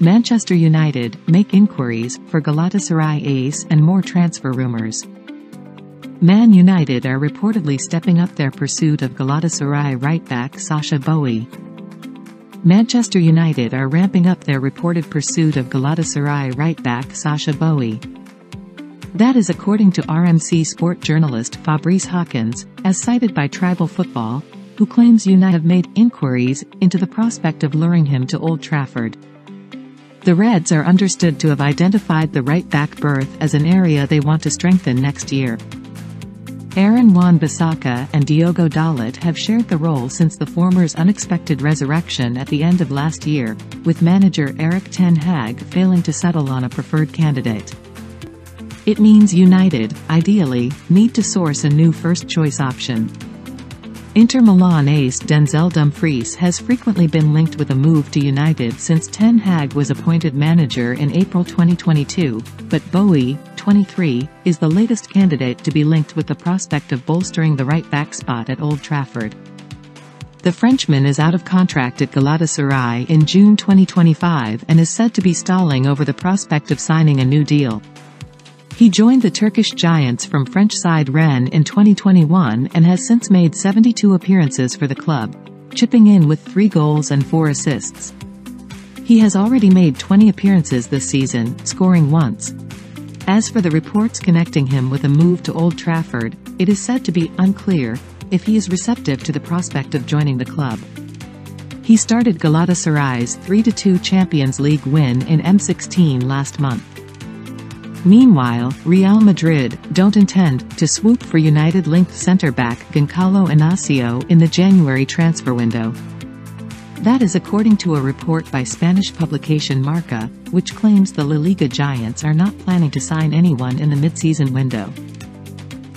Manchester United make inquiries for Galatasaray ace and more transfer rumors. Man United are reportedly stepping up their pursuit of Galatasaray right-back Sasha Boey. Manchester United are ramping up their reported pursuit of Galatasaray right-back Sasha Boey. That is according to RMC sport journalist Fabrice Hawkins, as cited by Tribal Football, who claims United have made inquiries into the prospect of luring him to Old Trafford. The Reds are understood to have identified the right-back berth as an area they want to strengthen next year. Aaron Wan-Bissaka and Diogo Dalot have shared the role since the former's unexpected resurrection at the end of last year, with manager Erik ten Hag failing to settle on a preferred candidate. It means United, ideally, need to source a new first-choice option. Inter Milan ace Denzel Dumfries has frequently been linked with a move to United since Ten Hag was appointed manager in April 2022, but Boey, 23, is the latest candidate to be linked with the prospect of bolstering the right-back spot at Old Trafford. The Frenchman is out of contract at Galatasaray in June 2025 and is said to be stalling over the prospect of signing a new deal. He joined the Turkish giants from French side Rennes in 2021 and has since made 72 appearances for the club, chipping in with 3 goals and 4 assists. He has already made 20 appearances this season, scoring once. As for the reports connecting him with a move to Old Trafford, it is said to be unclear if he is receptive to the prospect of joining the club. He started Galatasaray's 3-2 Champions League win in M16 last month. Meanwhile, Real Madrid don't intend to swoop for United-linked centre-back Goncalo Inacio in the January transfer window. That is according to a report by Spanish publication Marca, which claims the La Liga giants are not planning to sign anyone in the mid-season window.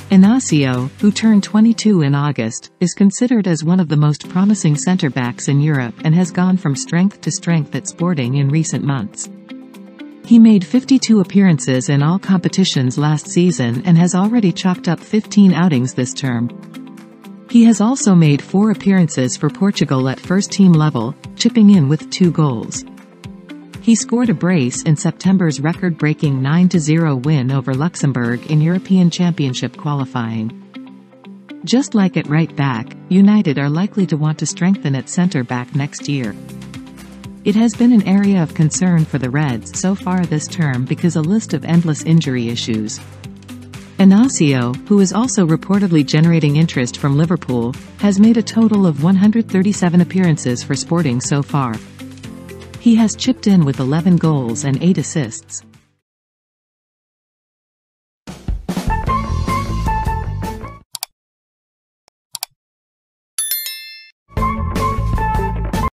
Inacio, who turned 22 in August, is considered as one of the most promising centre-backs in Europe and has gone from strength to strength at Sporting in recent months. He made 52 appearances in all competitions last season and has already chalked up 15 outings this term. He has also made 4 appearances for Portugal at first-team level, chipping in with 2 goals. He scored a brace in September's record-breaking 9-0 win over Luxembourg in European Championship qualifying. Just like at right-back, United are likely to want to strengthen at centre-back next year. It has been an area of concern for the Reds so far this term because a list of endless injury issues. Inacio, who is also reportedly generating interest from Liverpool, has made a total of 137 appearances for Sporting so far. He has chipped in with 11 goals and 8 assists.